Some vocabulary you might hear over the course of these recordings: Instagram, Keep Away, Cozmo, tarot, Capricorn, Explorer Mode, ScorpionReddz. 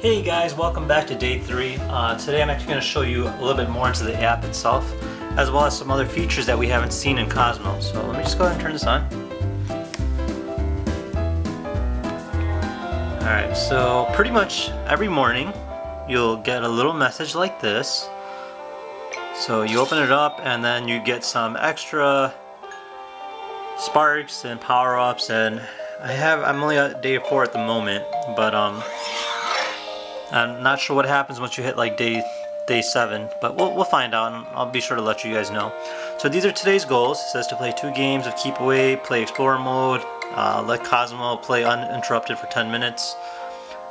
Hey guys, welcome back to day 3. Today I'm actually going to show you a little bit more into the app itself, as well as some other features that we haven't seen in Cozmo. So let me just go ahead and turn this on. Alright, so pretty much every morning you'll get a little message like this. So you open it up and then you get some extra sparks and power-ups, and I'm only at day 4 at the moment, but I'm not sure what happens once you hit like day 7, but we'll find out, and I'll be sure to let you guys know. So these are today's goals. It says to play 2 games of Keep Away, play Explorer Mode, let Cozmo play uninterrupted for 10 minutes.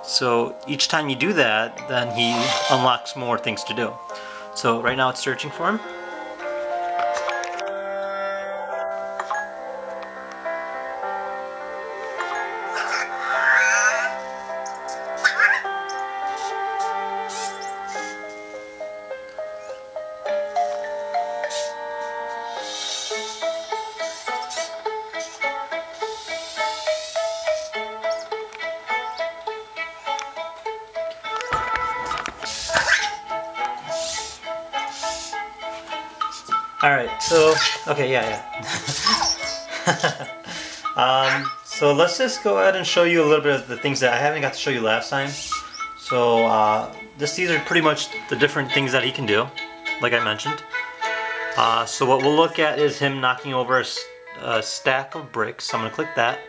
So each time you do that, then he unlocks more things to do. So right now it's searching for him. Alright, so, okay, yeah. So let's just go ahead and show you a little bit of the things that I haven't got to show you last time. So, these are pretty much the different things that he can do, like I mentioned. So what we'll look at is him knocking over a stack of bricks. So I'm going to click that.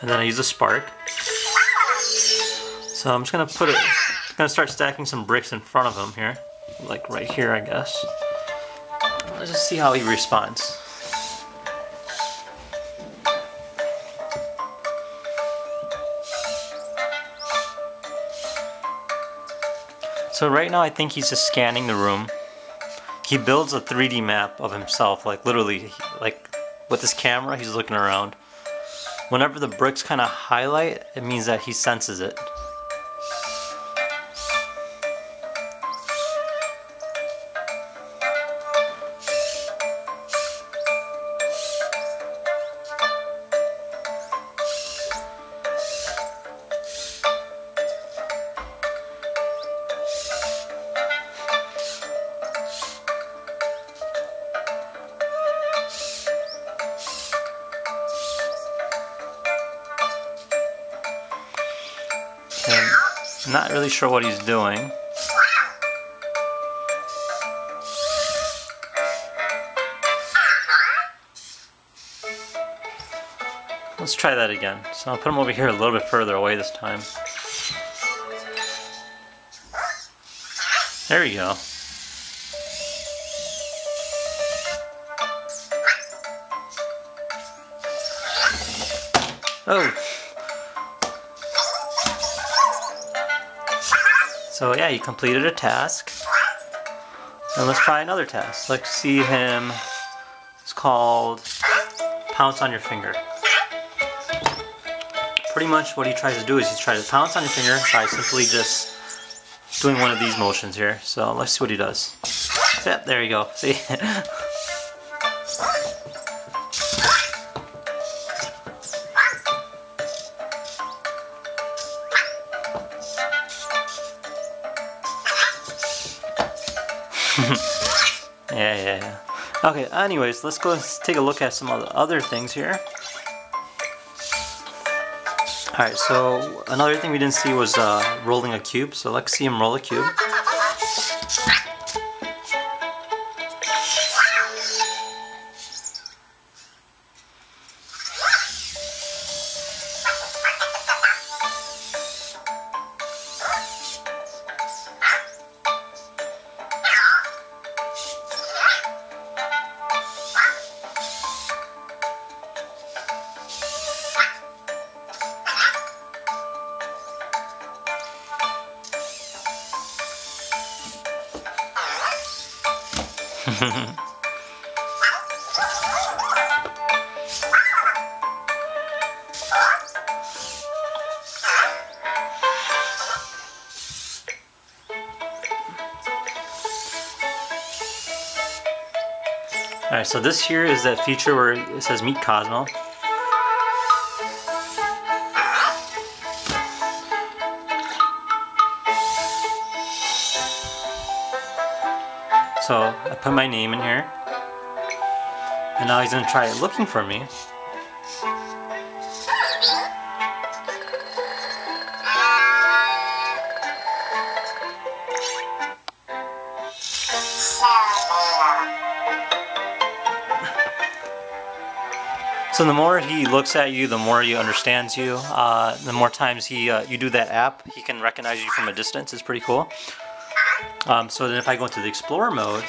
And then I use a spark. So I'm just going to start stacking some bricks in front of him here. Like right here, I guess. Let's just see how he responds. So right now I think he's just scanning the room. He builds a 3D map of himself, like literally, like with his camera he's looking around. Whenever the bricks kind of highlight, it means that he senses it. I'm not really sure what he's doing. Let's try that again. So I'll put him over here a little bit further away this time. There we go. Oh! So yeah, he completed a task. And let's try another task. Let's see him. It's called Pounce on Your Finger. Pretty much what he tries to do is he tries to pounce on your finger by simply just doing one of these motions here. So let's see what he does. Yep, there you go. See? yeah. Okay, anyways, let's go take a look at some other things here. Alright, so another thing we didn't see was rolling a cube, so let's see him roll a cube. Alright, so this here is that feature where it says meet Cozmo. So I put my name in here, and now he's going to try it looking for me. So the more he looks at you, the more he understands you. The more times you do that app, he can recognize you from a distance. It's pretty cool. So then if I go into the Explorer mode,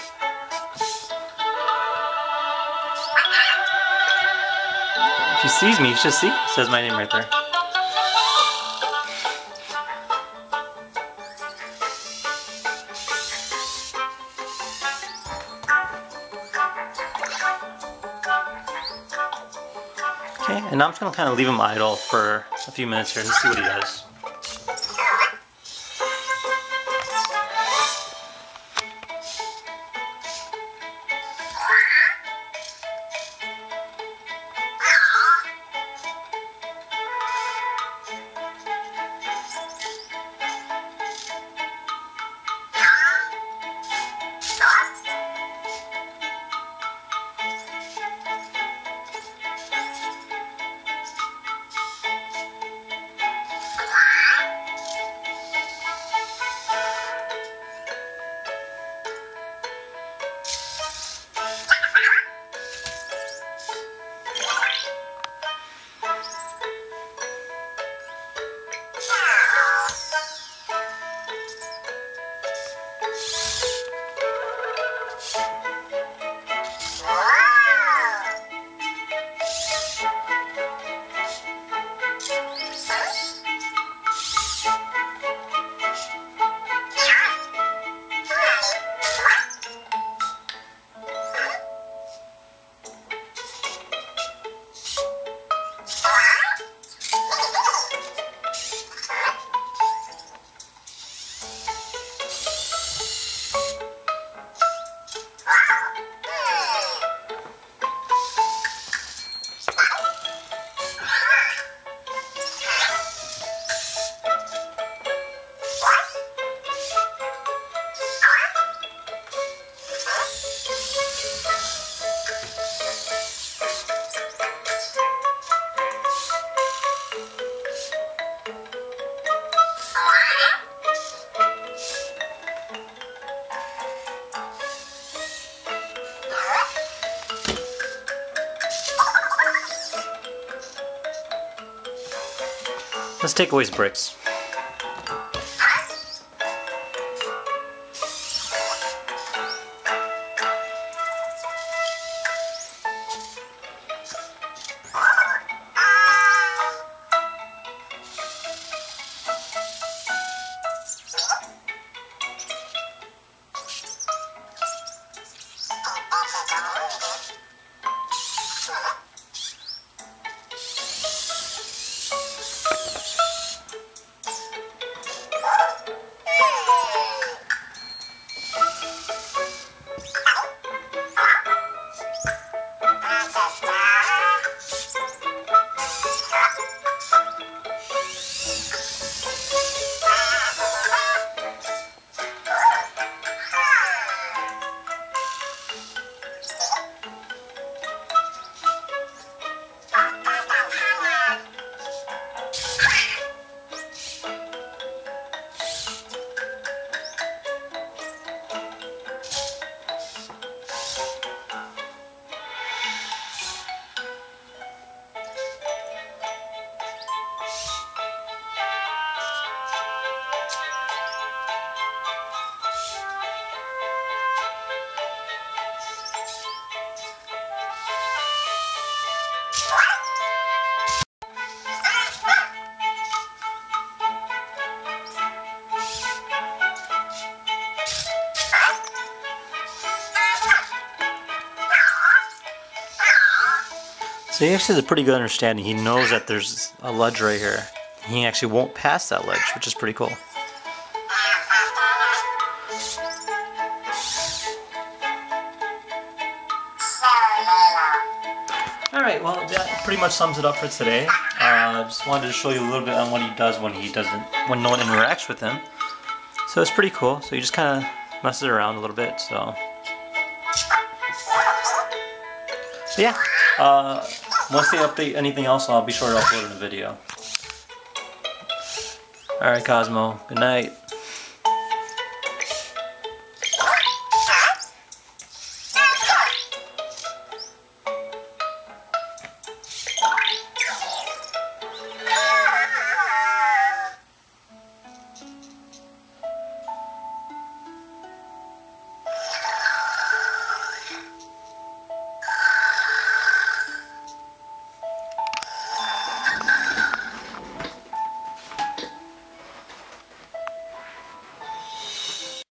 if he sees me, he should see. It says my name right there. Okay, and now I'm just going to kind of leave him idle for a few minutes here and see what he does. Let's take away his bricks. So he actually has a pretty good understanding. He knows that there's a ledge right here. He actually won't pass that ledge, which is pretty cool. Alright, well that pretty much sums it up for today. I just wanted to show you a little bit on what he does when no one interacts with him. So it's pretty cool. So he just kind of messes around a little bit. So yeah, once they update anything else, I'll be sure to upload in a video. Alright Cozmo, good night.